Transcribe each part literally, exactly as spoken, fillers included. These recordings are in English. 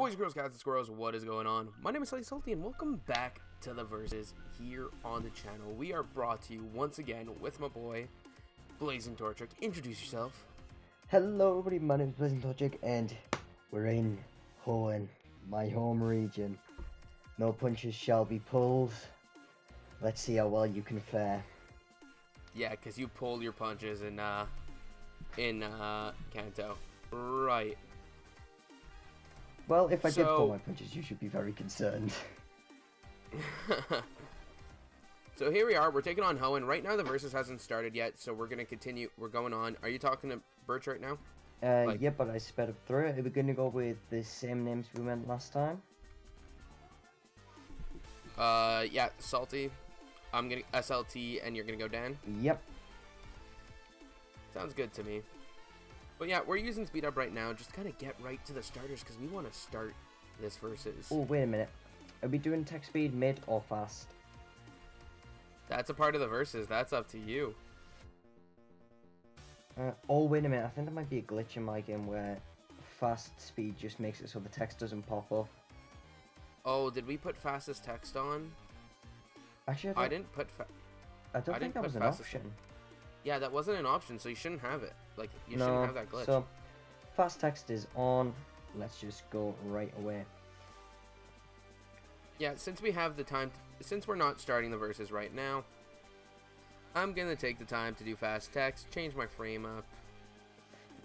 Boys, girls, cats, and squirrels, what is going on? My name is Sully Salty, and welcome back to The Versus here on the channel. We are brought to you once again with my boy, Blazing Torchic. Introduce yourself. Hello, everybody. My name is Blazing Torchic, and we're in Hoenn, my home region. No punches shall be pulled. Let's see how well you can fare. Yeah, because you pull your punches in, uh, in, uh, Kanto. Right. Well, if I so, did pull my punches, you should be very concerned. So here we are. We're taking on Hoenn. Right now, the Versus hasn't started yet, so we're going to continue. We're going on. Are you talking to Birch right now? Uh, like, yeah, but I sped up through it. Are we going to go with the same names we went last time? Uh, yeah, Salty. I'm going to S L T, and you're going to go Dan? Yep. Sounds good to me. But yeah, we're using speed up right now. Just kind of get right to the starters because we want to start this Versus. Oh, wait a minute. Are we doing tech speed mid or fast? That's a part of the Versus. That's up to you. Uh, oh, wait a minute. I think there might be a glitch in my game where fast speed just makes it so the text doesn't pop up. Oh, did we put fastest text on? Actually, I, don't... I didn't put fa I don't I think that was an option. Text. Yeah, that wasn't an option, so you shouldn't have it. Like, you no, shouldn't have that glitch. So, fast text is on. Let's just go right away. Yeah, since we have the time, to, since we're not starting the Versus right now, I'm going to take the time to do fast text, change my frame up.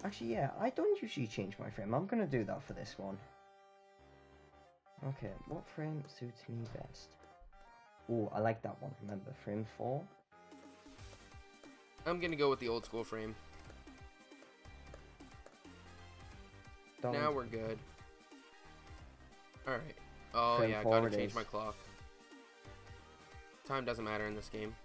Actually, yeah, I don't usually change my frame. I'm going to do that for this one. Okay, what frame suits me best? Ooh, I like that one. Remember, frame four? I'm gonna go with the old school frame. Don't. Now we're good. Alright. Oh frame yeah, gotta change is. my clock. Time doesn't matter in this game.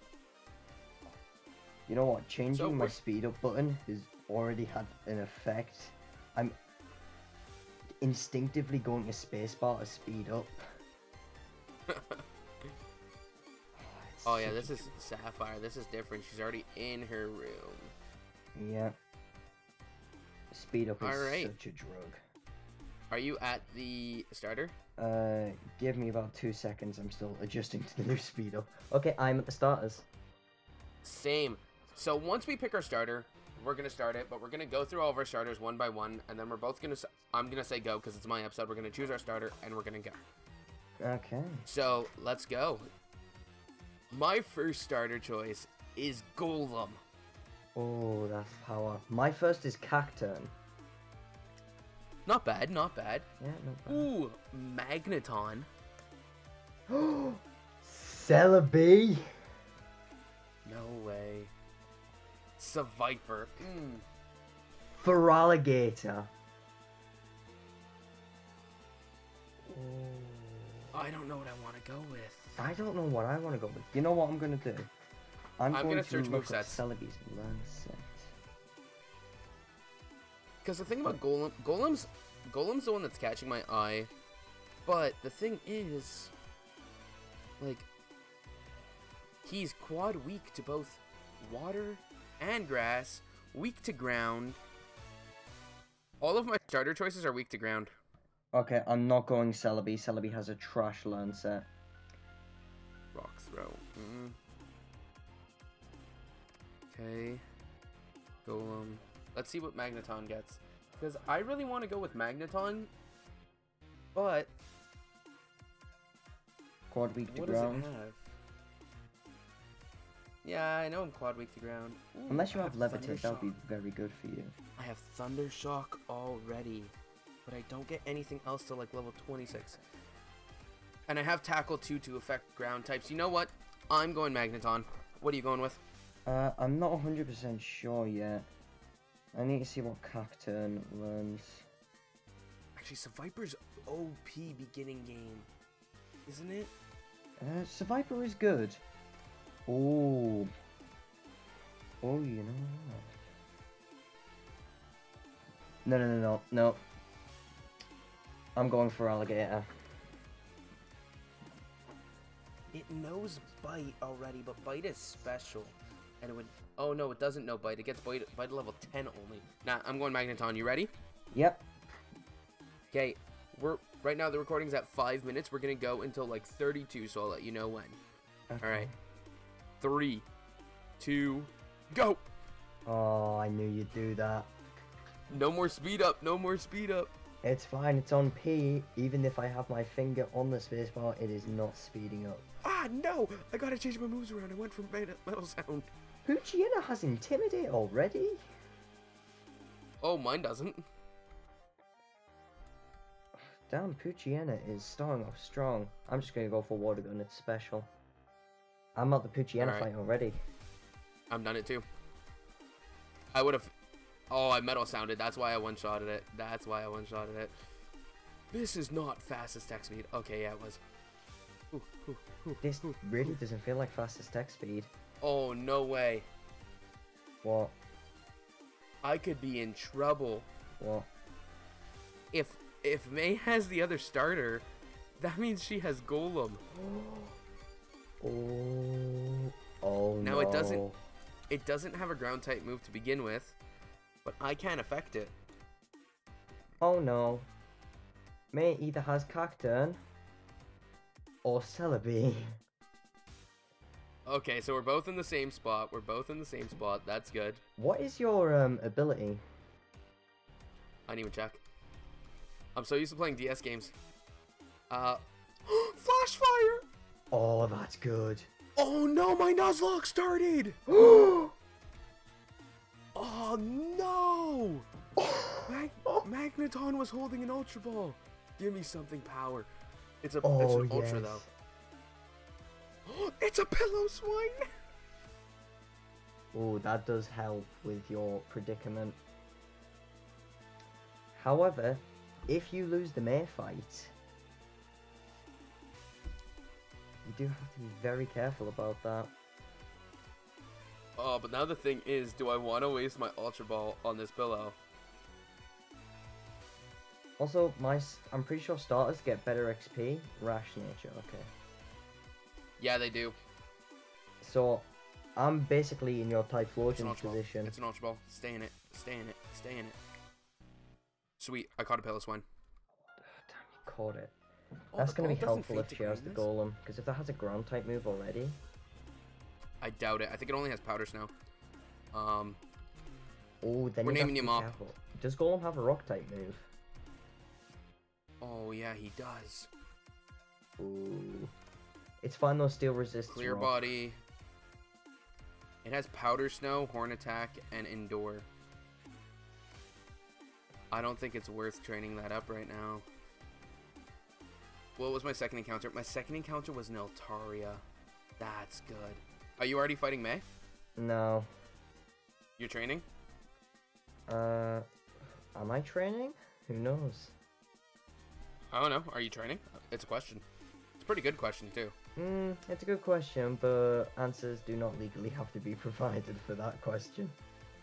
You know what? Changing so my speed up button has already had an effect. I'm instinctively going to spacebar to speed up. Oh yeah, this is Sapphire. This is different. She's already in her room. Yeah. Speed up is right. such a drug. Are you at the starter? Uh, give me about two seconds. I'm still adjusting to the new speed up. Okay, I'm at the starters. Same. So once we pick our starter, we're gonna start it, but we're gonna go through all of our starters one by one, and then we're both gonna. I'm gonna say go because it's my episode. We're gonna choose our starter, and we're gonna go. Okay. So let's go. My first starter choice is Golem. Oh, that's power. My first is Cacturne. Not bad, not bad. Yeah, not bad. Ooh, Magneton. Celebi. No way. Seviper. Mm. Feraligatr. Oh. I don't know what I want to go with. I don't know what I want to go with. You know what I'm going to do? I'm, I'm going to search movesets. Celebi's Lancet. Because the thing about Golem, Golem's, Golem's the one that's catching my eye. But the thing is, like, he's quad weak to both water and grass, weak to ground. All of my starter choices are weak to ground. Okay, I'm not going Celebi. Celebi has a trash Lancet. Rock throw. Mm. Okay. Golem. Let's see what Magneton gets. Because I really want to go with Magneton. But. Quad weak to what ground. Does it have? Yeah, I know I'm quad weak to ground. Ooh, unless you I have, have Levitate, that would be very good for you. I have Thunder Shock already. But I don't get anything else till like level twenty-six. And I have Tackle two to affect ground types. You know what? I'm going Magneton. What are you going with? Uh, I'm not one hundred percent sure yet. I need to see what Cacturne learns. Actually, Seviper's O P beginning game. Isn't it? Uh, Seviper is good. Oh. Oh, you know what? No, no, no, no, no. I'm going for Alligator. It knows Bite already, but Bite is special. And it would... Oh, no, it doesn't know Bite. It gets Bite, bite level ten only. Nah, I'm going Magneton. You ready? Yep. Okay, we're Right now the recording's at five minutes. We're gonna go until like thirty-two, so I'll let you know when. Okay. All right. Three, two, go. Oh, I knew you'd do that. No more speed up. No more speed up. It's fine. It's on P. Even if I have my finger on the spacebar, it is not speeding up. Ah no! I gotta change my moves around. I went from metal sound. Poochyena has Intimidate already. Oh, mine doesn't. Damn, Poochyena is starting off strong. I'm just going to go for Water Gun, it's special. I'm at the Poochyena right. fight already. I'm done it too. I would have... Oh, I metal sounded. That's why I one-shotted it. That's why I one-shotted it. This is not fastest tech speed. Okay, yeah, it was. Ooh, ooh, ooh, this ooh, really ooh. doesn't feel like fastest tech speed. Oh, no way. What? I could be in trouble. What? If... If May has the other starter, that means she has Golem. Oh, oh now no. it doesn't it doesn't have a ground type move to begin with, but I can't affect it. Oh no. May either has Cacturne or Celebi. Okay, so we're both in the same spot. We're both in the same spot. That's good. What is your um ability? I didn't even check. I'm so used to playing D S games. Uh, Flash Fire! Oh, that's good. Oh no, my Nuzlocke started! Oh no! Mag Magneton was holding an Ultra Ball. Give me something power. It's, a, oh, it's an yes. Ultra though. It's a Pillow Swine! Oh, that does help with your predicament. However, if you lose the May fight, you do have to be very careful about that. Oh, but now the thing is, do I want to waste my Ultra Ball on this Pillow? Also, my I'm pretty sure starters get better X P. Rash Nature, okay. Yeah, they do. So, I'm basically in your Typhlosion position. Ball. It's an Ultra Ball. Stay in it. Stay in it. Stay in it. Sweet, I caught a Pillow Swine. Oh, damn, you caught it. Oh, That's going to be helpful if she has the Golem, because if that has a ground type move already. I doubt it. I think it only has Powders now. Um, oh, then we're naming him off. Does Golem have a rock type move? Oh, yeah, he does. Ooh. It's fine though, Steel Resist. Clear rock. Body. It has Powder Snow, Horn Attack, and Endure. I don't think it's worth training that up right now. What was my second encounter? My second encounter was Altaria. That's good. Are you already fighting May? No. You're training? Uh, am I training? Who knows? I don't know. Are you training? It's a question. It's a pretty good question, too. Mm, it's a good question, but answers do not legally have to be provided for that question.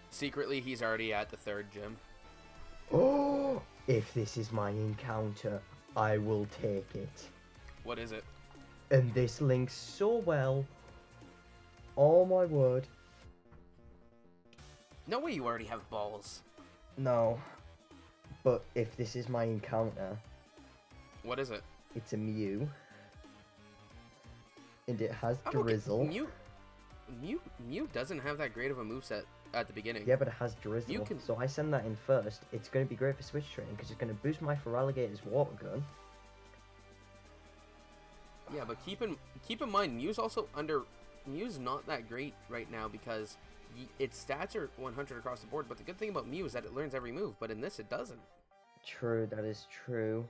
Secretly, he's already at the third gym. Oh, if this is my encounter, I will take it. What is it? And this links so well. Oh my word. No way you already have balls. No. But if this is my encounter. What is it? It's a Mew. And it has oh, Drizzle. Okay. Mew, Mew, Mew doesn't have that great of a moveset. At the beginning. Yeah, but it has Drizzle, you can... so I send that in first. It's going to be great for switch training, because it's going to boost my Feraligatyr's Water Gun. Yeah, but keep in keep in mind, Mew's also under... Mew's not that great right now, because its stats are one hundred across the board, but the good thing about Mew is that it learns every move, but in this it doesn't. True, that is true.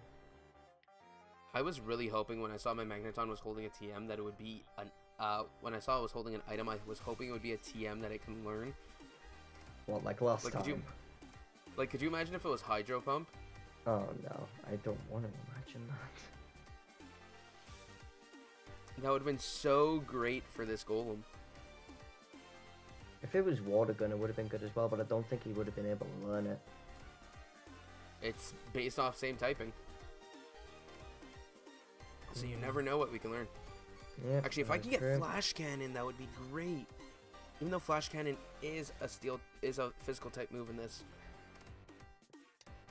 I was really hoping when I saw my Magneton was holding a T M that it would be... an. Uh, when I saw it was holding an item, I was hoping it would be a T M that it can learn. Well, like last like, time. Could you, like, could you imagine if it was Hydro Pump? Oh, no. I don't want to imagine that. That would have been so great for this Golem. If it was Water Gun, it would have been good as well, but I don't think he would have been able to learn it. It's based off same typing. So you never know what we can learn. Yep, actually, if I can get true. Flash Cannon, that would be great. Even though Flash Cannon is a steel is a physical type move in this.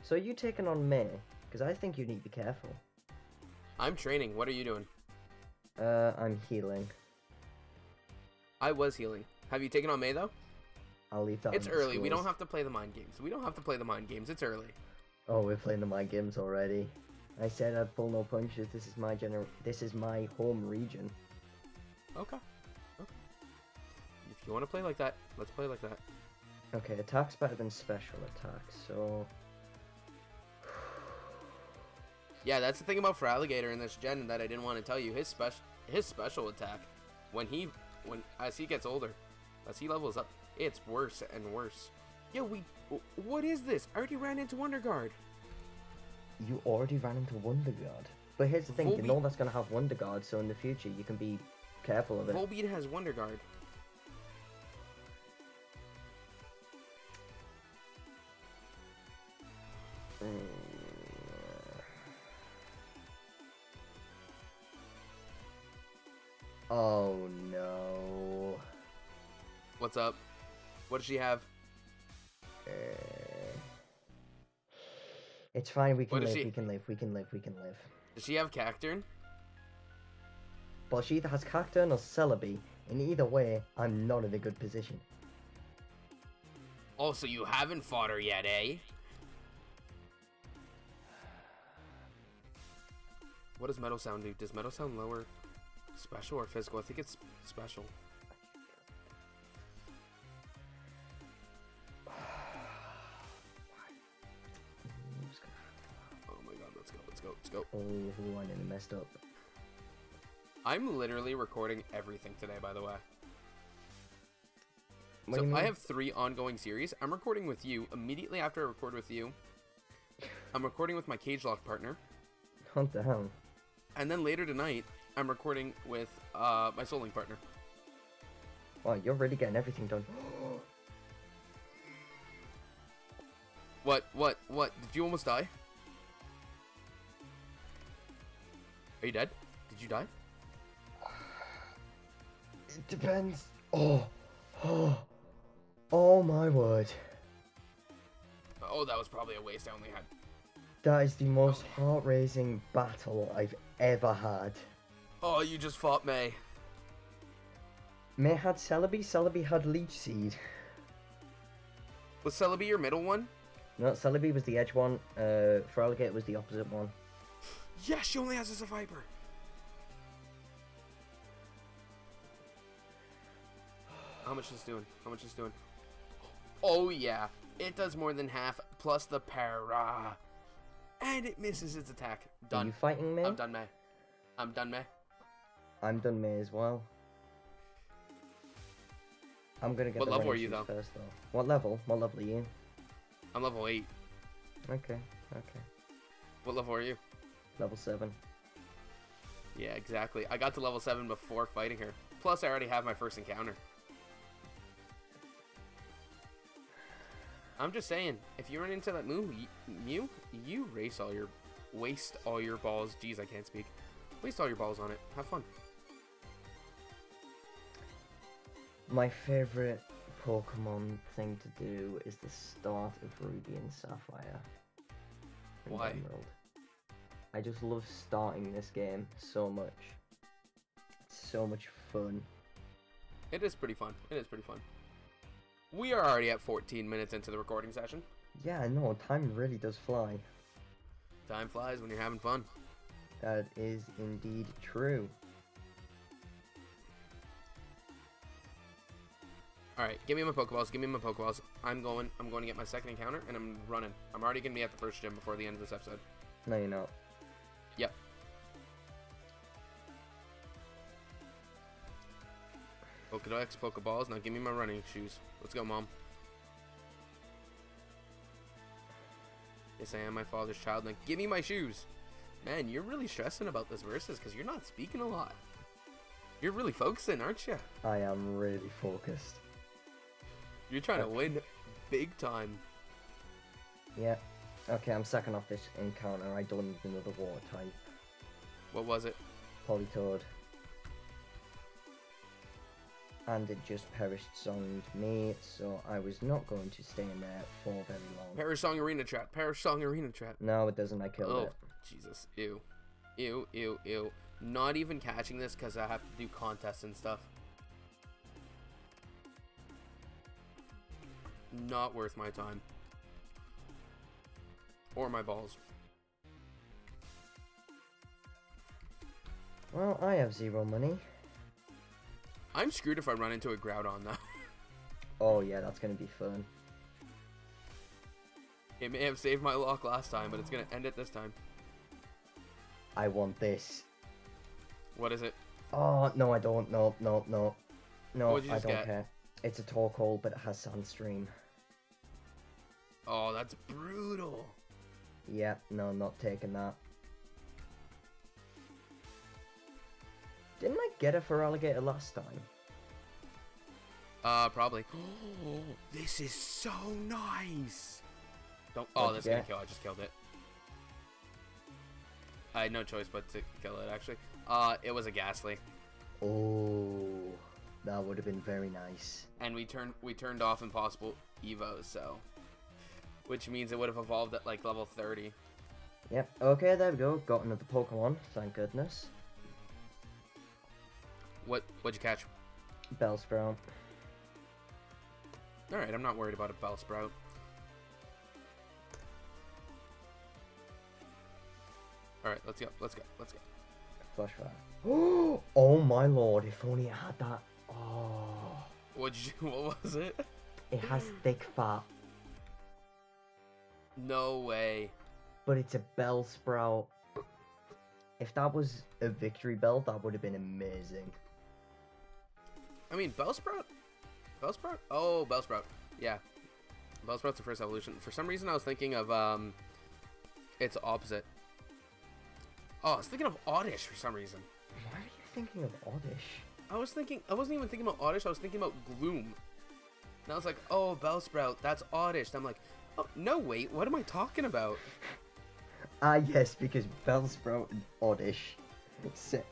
So you taking on May? because I think you need to be careful. I'm training. What are you doing? Uh, I'm healing. I was healing. Have you taken on May, though? I'll leave that. It's early. Schools. We don't have to play the mind games. We don't have to play the mind games. It's early. Oh, we're playing the mind games already. I said I'd pull no punches. This is my gener. This is my home region. Okay. Okay. If you want to play like that, let's play like that. Okay, attack's better than special attack, so... yeah, that's the thing about Feraligatr in this gen that I didn't want to tell you. His special his special attack, when he when as he gets older, as he levels up, it's worse and worse. Yo, we... what is this? I already ran into Wonder Guard. You already ran into Wonder Guard? But here's the thing, Volbeat... you know that's going to have Wonder Guard, so in the future you can be careful of it. Volbeat has Wonder Guard. Oh no. What's up? What does she have? Uh, it's fine, we can live, she... we can live, we can live, we can live. Does she have Cacturne? Well, she either has Cacturne or Celebi, and either way, I'm not in a good position. Oh, so you haven't fought her yet, eh? What does Metal Sound do? Does Metal Sound lower special or physical? I think it's special. Oh my god, let's go, let's go, let's go. Oh, I nearly messed up. I'm literally recording everything today, by the way. What so I have three ongoing series. I'm recording with you. Immediately after I record with you, I'm recording with my Cage Lock partner. What the hell? And then later tonight, I'm recording with uh, my Soul Link partner. Wow, you're really getting everything done. What? What? What? Did you almost die? Are you dead? Did you die? It depends. Oh. Oh. Oh my word. Oh, that was probably a waste. I only had... that is the most okay. heart-raising battle I've ever had. Oh, you just fought May. May had Celebi, Celebi had Leech Seed. Was Celebi your middle one? No, Celebi was the edge one, uh, Feraligatr was the opposite one. Yeah, she only has a Viper. How much is doing? How much is doing? Oh yeah, it does more than half, plus the para. And it misses its attack. Done. Are you fighting May? I'm done May. I'm done May. I'm done May as well. I'm gonna get what the level are you though? First, though? What level? What level are you? I'm level eight. Okay, okay. What level are you? Level seven. Yeah, exactly. I got to level seven before fighting her. Plus, I already have my first encounter. I'm just saying, if you run into that Mew, Mew, you race all your, waste all your balls. Jeez, I can't speak. Waste all your balls on it. Have fun. My favorite Pokemon thing to do is the start of Ruby and Sapphire. And why? Emerald. I just love starting this game so much. It's so much fun. It is pretty fun. It is pretty fun. We are already at fourteen minutes into the recording session. Yeah, I know. Time really does fly. Time flies when you're having fun. That is indeed true. Alright, give me my Pokeballs. Give me my Pokeballs. I'm going. I'm going to get my second encounter, and I'm running. I'm already going to be at the first gym before the end of this episode. No, you're not. Yep. Pokedex, Pokeballs, now give me my running shoes. Let's go, Mom. Yes, I am my father's child. Now give me my shoes. Man, you're really stressing about this versus because you're not speaking a lot. You're really focusing, aren't you? I am really focused. You're trying okay. to win big time. Yeah. Okay, I'm second off this encounter. I don't need another water type. What was it? Politoed. and it just perished songed me, so I was not going to stay in there for very long. Perish song arena trap, perish song arena trap. No, it doesn't, I killed oh, it. Oh, Jesus, ew. Ew, ew, ew. Not even catching this because I have to do contests and stuff. Not worth my time. Or my balls. Well, I have zero money. I'm screwed if I run into a Groudon, though. Oh, yeah, that's going to be fun. It may have saved my lock last time, but it's going to end it this time. I want this. What is it? Oh, no, I don't. No, no, no. No, I don't get? care. It's a Torkoal, but it has Sandstream. Oh, that's brutal. Yeah, no, not taking that. Didn't I get it for Alligator last time? Uh, probably. Oh, this is so nice. Don't. Oh, that's gonna kill. I just killed it. I had no choice but to kill it. Actually, uh, it was a Ghastly. Oh, that would have been very nice. And we turned we turned off impossible Evos, so which means it would have evolved at like level thirty. Yep. Okay, there we go. Got another Pokemon. Thank goodness. What, what'd you catch? Bellsprout. Alright, I'm not worried about a Bellsprout. Alright, let's go, let's go, let's go. Flash fire. Oh my lord, if only it had that. Oh. What'd you, what was it? It has thick fat. No way. But it's a Bellsprout. If that was a victory bell, that would have been amazing. I mean, Bellsprout? Bellsprout? Oh, Bellsprout. Yeah. Bellsprout's the first evolution. For some reason, I was thinking of, um... its opposite. Oh, I was thinking of Oddish for some reason. Why are you thinking of Oddish? I was thinking... I wasn't even thinking about Oddish. I was thinking about Gloom. And I was like, oh, Bellsprout, that's Oddish. And I'm like, oh, no, wait. What am I talking about? Ah, yes, because Bellsprout and Oddish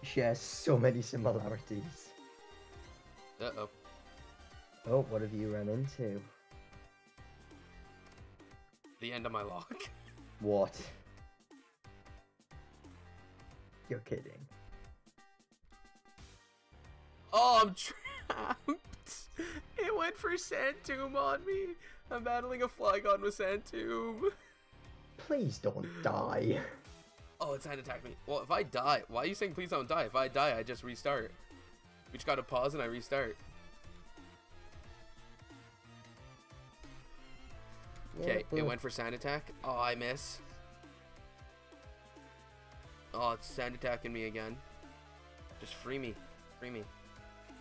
share so many similarities. Uh-oh. Oh, what have you run into? The end of my lock. What? You're kidding. Oh, I'm trapped! It went for Sandtomb on me! I'm battling a Flygon with Sandtomb. Please don't die. Oh, it's trying to attack me. Well, if I die, why are you saying please don't die? If I die, I just restart. We just gotta pause and I restart. Okay, it went for sand attack. Oh, I miss. Oh, it's sand attacking me again. Just free me. Free me.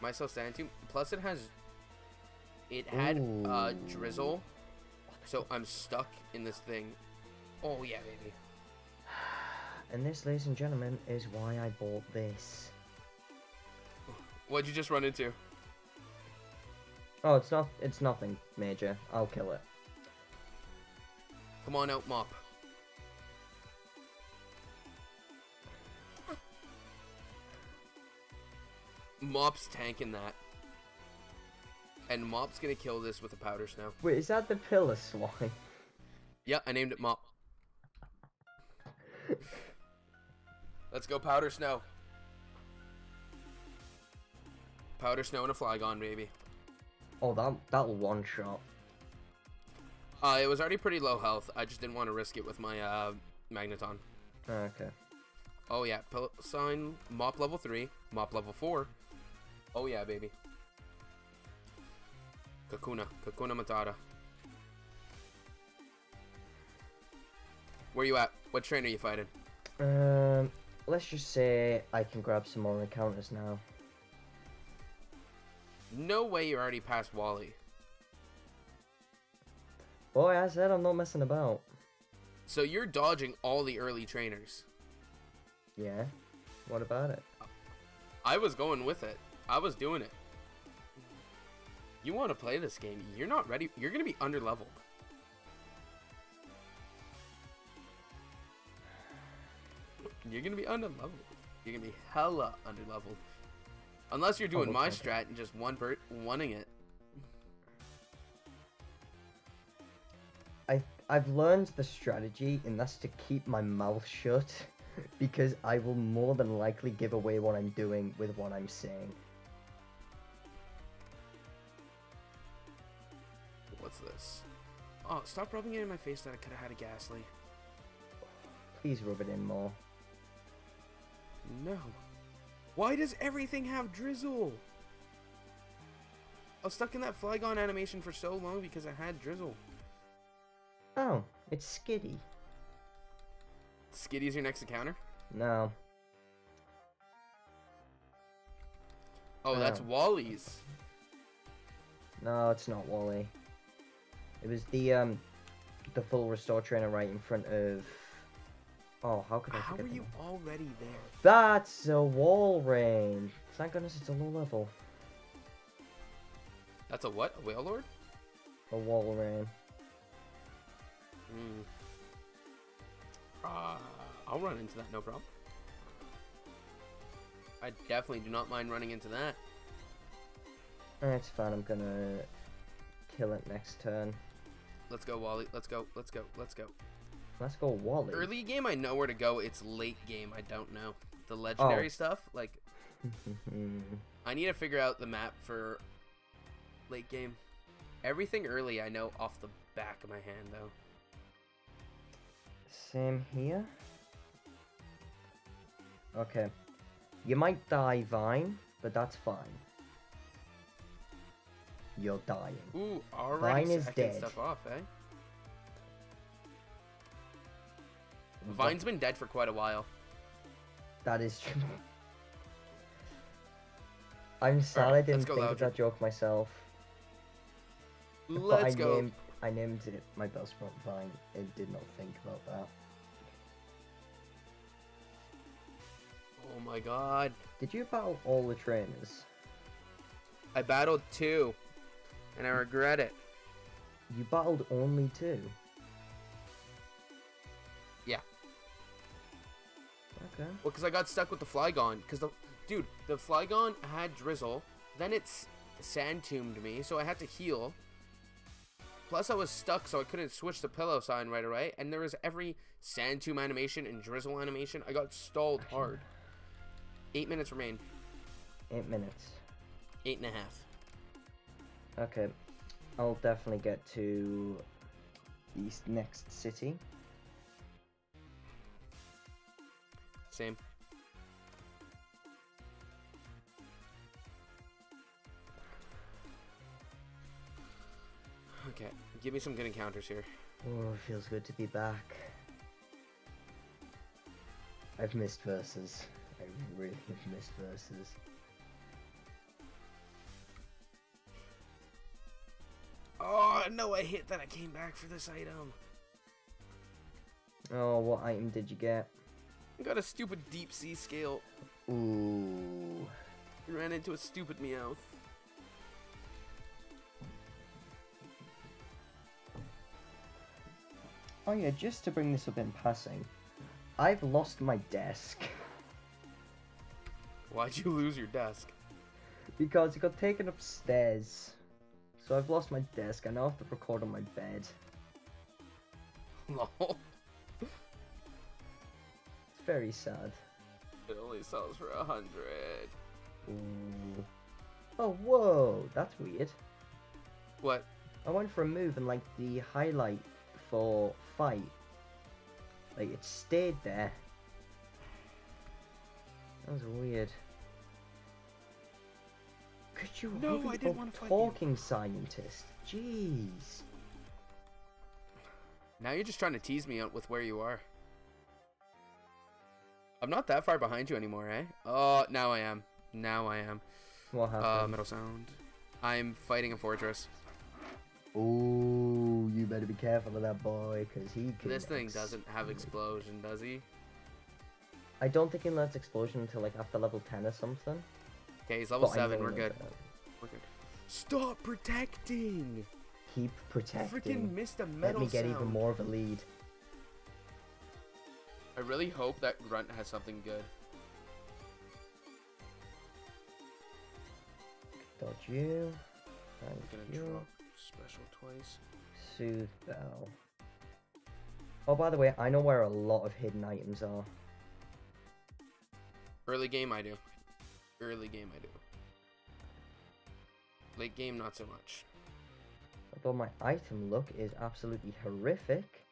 Myself sand tomb. Plus it has... It had uh, drizzle. So I'm stuck in this thing. Oh, yeah, baby. And this, ladies and gentlemen, is why I bought this. What'd you just run into? Oh, it's not. It's nothing, Major. I'll kill it. Come on out, Mop. Mop's tanking that. And Mop's gonna kill this with a Powder Snow. Wait, is that the Pillar Swine? Yeah, I named it Mop. Let's go Powder Snow. Powder Snow and a Flygon, baby. Oh, that, that'll one shot. Uh, it was already pretty low health. I just didn't want to risk it with my uh, Magneton. Okay. Oh, yeah. Pillar Sign, Mop level three. Mop level four. Oh, yeah, baby. Kakuna. Kakuna Matata. Where you at? What train are you fighting? Um, let's just say I can grab some more encounters now. No way you're already past Wally. Boy, I said I'm not messing about. So you're dodging all the early trainers. Yeah. What about it? I was going with it. I was doing it. You want to play this game. You're not ready. You're going to be under-leveled. You're gonna be under leveled. You're gonna be hella under leveled. Unless you're doing my strat and just one per wanting it. I I've learned the strategy, and that's to keep my mouth shut, because I will more than likely give away what I'm doing with what I'm saying. What's this? Oh, stop rubbing it in my face that I could have had a Ghastly. Please rub it in more. No. Why does everything have Drizzle? I was stuck in that Flygon animation for so long because I had Drizzle. Oh, it's Skitty. Skitty's your next encounter? No. Oh, no. That's Wally's. No, it's not Wally. It was the um, the full restore trainer right in front of. Oh, how could I? How were you already there? That's a wall range. Thank goodness it's a low level. That's a what? A whale lord? A wall range. Mm. Uh, I'll run into that, no problem. I definitely do not mind running into that. That's fine. I'm gonna kill it next turn. Let's go, Wally. Let's go. Let's go. Let's go. Let's go, Wally. Early game, I know where to go. It's late game, I don't know. The legendary oh. stuff, like... I need to figure out the map for late game. Everything early, I know off the back of my hand, though. Same here. Okay. You might die, Vine, but that's fine. You're dying. Ooh, already Vine is dead. Stuff off, eh? Vine's been dead for quite a while. That is true. I'm sad right, I didn't think of that joke myself. Let's but I go. Named, I named it my Bellsprout Vine and did not think about that. Oh my god. Did you battle all the trainers? I battled two. And I regret it. You battled only two? Yeah. Okay. Well, because I got stuck with the Flygon. Because, the dude, the Flygon had Drizzle. Then it's Sand Tombed me, so I had to heal. Plus, I was stuck, so I couldn't switch the pillow sign right away. And there was every Sand Tomb animation and Drizzle animation. I got stalled Action. hard. Eight minutes remain. Eight minutes. Eight and a half. Okay. I'll definitely get to the next city. Same. Okay, give me some good encounters here. Oh, it feels good to be back. I've missed Versus. I really have missed Versus. Oh, no, I hit that. I came back for this item. Oh, what item did you get? I got a stupid deep sea scale. Ooh. Ran into a stupid Meowth. Oh yeah, just to bring this up in passing, I've lost my desk. Why'd you lose your desk? Because it got taken upstairs. So I've lost my desk. I now have to record on my bed. Lol. Very sad. It only sells for a hundred. Ooh. Oh, whoa, that's weird. What? I went for a move and like the highlight for fight, like it stayed there. That was weird. Could you no, I didn't want to fight talking you. Scientist? Jeez. Now you're just trying to tease me out with where you are. I'm not that far behind you anymore, eh? Oh, now I am. Now I am. What happened? Uh, Metal Sound. I'm fighting a fortress. Ooh, you better be careful of that boy, because he can. This thing doesn't have explosion, does he? I don't think he learns explosion until like after level ten or something. Okay, he's level but seven. We're good. That. We're good. Stop protecting. Keep protecting. Freaking missed a metal sound. Let me get sound. even more of a lead. I really hope that Grunt has something good. Dodge you. Thank I'm gonna you. Drop special twice. Soothe Bell. Oh, by the way, I know where a lot of hidden items are. Early game, I do. Early game, I do. Late game, not so much. Although my item look is absolutely horrific.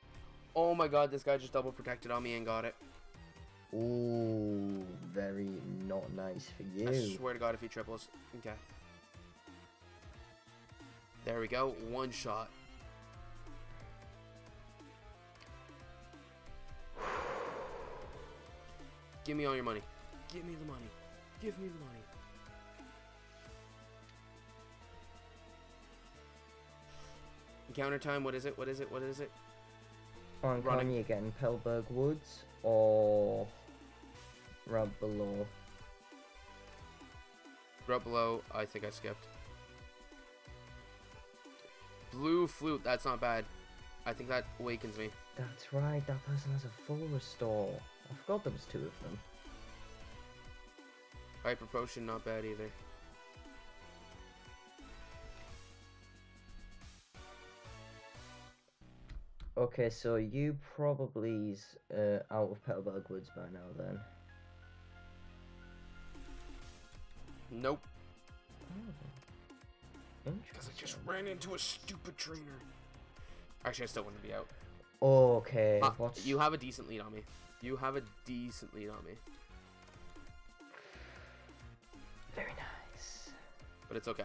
Oh my god, this guy just double protected on me and got it. Ooh, very not nice for you. I swear to god if he triples. Okay. There we go, one shot. Give me all your money. Give me the money. Give me the money. Encounter time, what is it? What is it? What is it? On Connie again, Pelberg Woods or Rub Below? Rub Below, I think I skipped. Blue Flute, that's not bad. I think that awakens me. That's right, that person has a full restore. I forgot there was two of them. Hyper Potion, not bad either. Okay, so you probably's uh, out of Petalburg Woods by now then. Nope. Oh. Because I just ran into a stupid trainer. Actually, I still want to be out. Okay. Ah, what's... You have a decent lead on me. You have a decent lead on me. Very nice. But it's okay.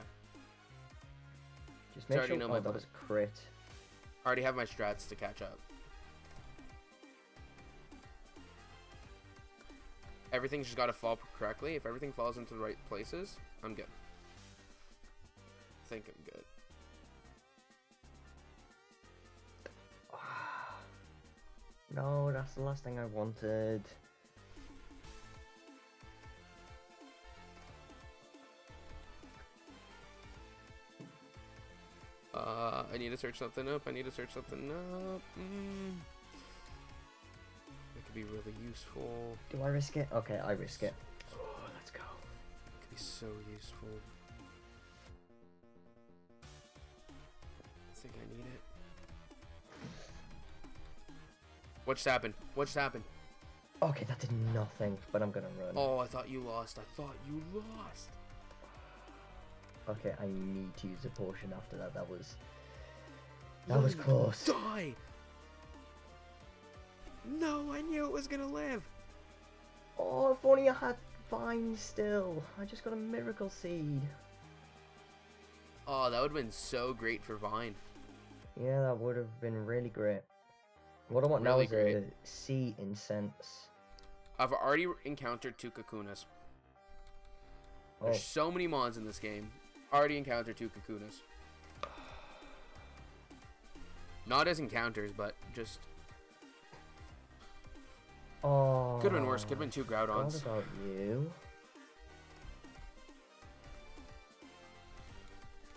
Just make sure. Oh, that was a crit. I already have my strats to catch up. Everything's just got to fall correctly. If everything falls into the right places, I'm good. I think I'm good. No, that's the last thing I wanted. Uh, I need to search something up. I need to search something up. Mm. That could be really useful. Do I risk it? Okay, I risk it. Oh, let's go. It could be so useful. I think I need it. What just happened? What just happened? Okay, that did nothing, but I'm gonna run. Oh, I thought you lost. I thought you lost. Okay, I need to use a potion after that. That was... That was close. Die! No, I knew it was gonna live! Oh, if only I had vine still. I just got a miracle seed. Oh, that would have been so great for vine. Yeah, that would have been really great. What I want now is a sea incense. I've already encountered two Kakunas. Oh. There's so many mons in this game. Already encountered two Kakunas. Not as encounters, but just. Oh. Could have been worse. Could have been two Groudons. What about you?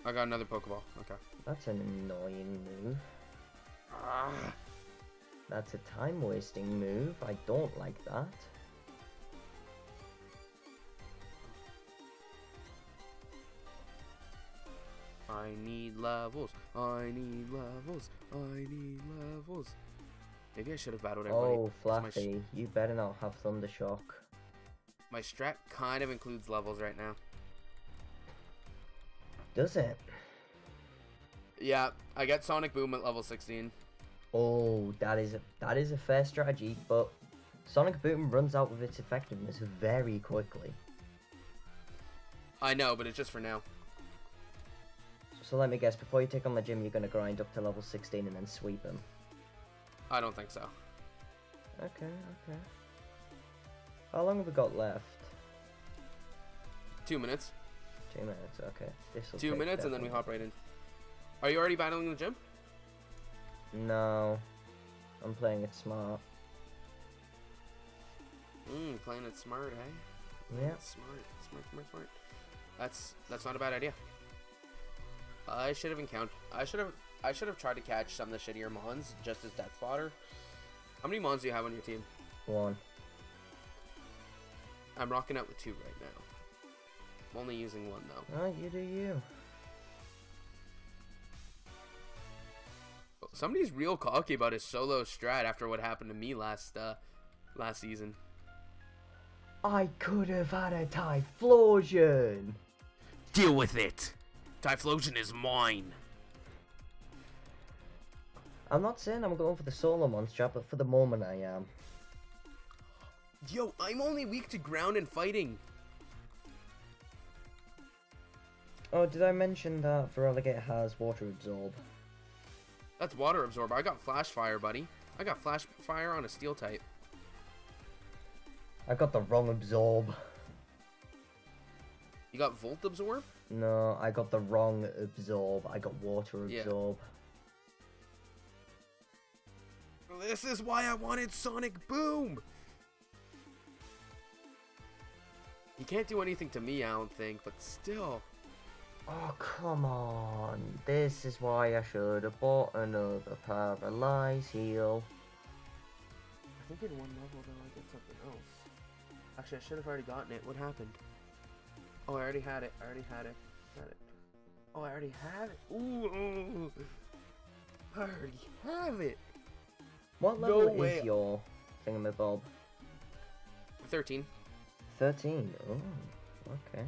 I got another Pokeball. Okay. That's an annoying move. Ah. That's a time-wasting move. I don't like that. I need levels. I need levels. I need levels. Maybe I should have battled everybody. Oh, Fluffy, you better not have Thunder Shock. My strat kind of includes levels right now. Does it? Yeah, I got Sonic Boom at level sixteen. Oh, that is a, that is a fair strategy, but Sonic Boom runs out of its effectiveness very quickly. I know, but it's just for now. So let me guess, before you take on the gym, you're going to grind up to level sixteen and then sweep him. I don't think so. Okay, okay. How long have we got left? Two minutes. Two minutes, okay. This'll Two minutes and then we hop right in. Are you already battling the gym? No. I'm playing it smart. Mmm, playing it smart, eh? Yeah. Smart, smart, smart, smart. That's, that's not a bad idea. I should have encountered. I should have. I should have tried to catch some of the shittier mons just as death fodder. How many mons do you have on your team? One. I'm rocking out with two right now. I'm only using one, though. Oh, you do you. Somebody's real cocky about his solo strat after what happened to me last, uh, last season. I could have had a Typhlosion. Deal with it. Typhlosion is mine. I'm not saying I'm going for the solo monster, but for the moment I am. Yo, I'm only weak to ground and fighting. Oh, did I mention that Feraligatr has Water Absorb? That's Water Absorb. I got Flash Fire, buddy. I got Flash Fire on a Steel type. I got the wrong Absorb. You got Volt Absorb? No, I got the wrong Absorb. I got Water Absorb. Yeah. This is why I wanted Sonic Boom! You can't do anything to me, I don't think, but still... Oh, come on. This is why I should have bought another Paralyze Heal. I think in one level, though, I get something else. Actually, I should have already gotten it. What happened? Oh, I already had it. I already had it. Had it. Oh, I already have it. Ooh. I already have it. What level no is your thingamabob? thirteen. thirteen? Oh, okay.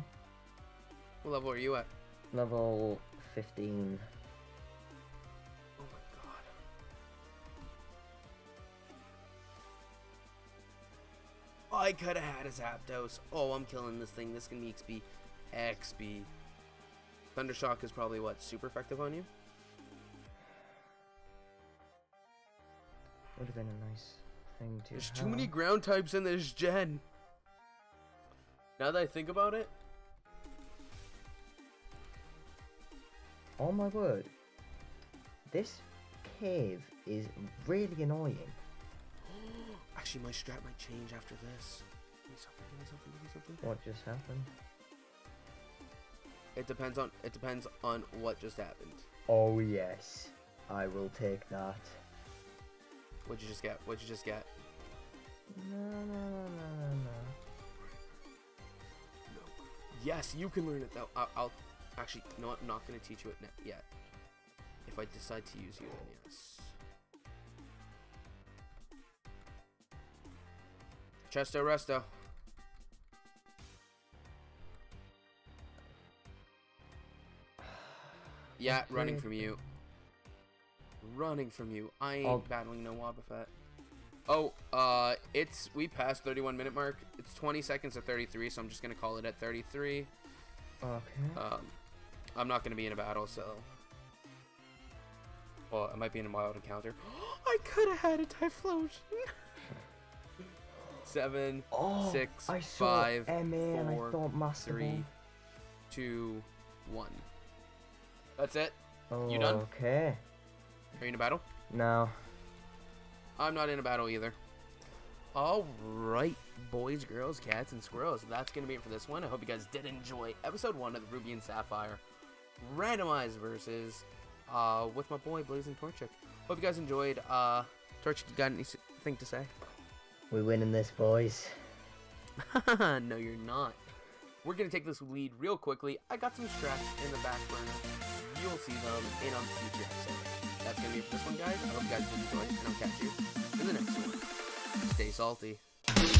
What level are you at? Level fifteen. Oh my god. Oh, I could have had his Zapdos. Oh, I'm killing this thing. This can be X P. X P. Thundershock is probably, what, super effective on you? Would have been a nice thing to There's have. Too many ground types in this gen. Now that I think about it. Oh my word, this cave is really annoying. Actually, my strat might change after this. Give me something, give me something, give me something. What just happened? It depends on, it depends on what just happened. Oh yes, I will take that. What'd you just get? What'd you just get? No, no, no, no, no, no. No. Yes, you can learn it though. I'll... I'll Actually, no, I'm not going to teach you it yet. If I decide to use you, then yes. Chesto Resto. Yeah, running from you. Running from you. I ain't I'll... battling no Wobbuffet. Oh, uh, it's, we passed thirty-one minute mark. It's twenty seconds at thirty-three, so I'm just going to call it at thirty-three. Okay. Um. I'm not going to be in a battle, so... Well, I might be in a wild encounter. I could have had a Typhlosion! Seven, oh, six, I five, four, I three, two, one. That's it. Oh, you done? Okay. Are you in a battle? No. I'm not in a battle either. Alright, boys, girls, cats, and squirrels. That's going to be it for this one. I hope you guys did enjoy episode one of the Ruby and Sapphire randomized versus uh with my boy Blazing Torchic. Hope you guys enjoyed. uh Torchic, you got anything to say? We're winning this, boys. No, you're not. We're gonna take this lead real quickly. I got some strats in the back burner. You'll see them in on future episodes. That's gonna be it for this one, guys. I hope you guys did enjoy, and I'll catch you in the next one. Stay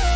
salty.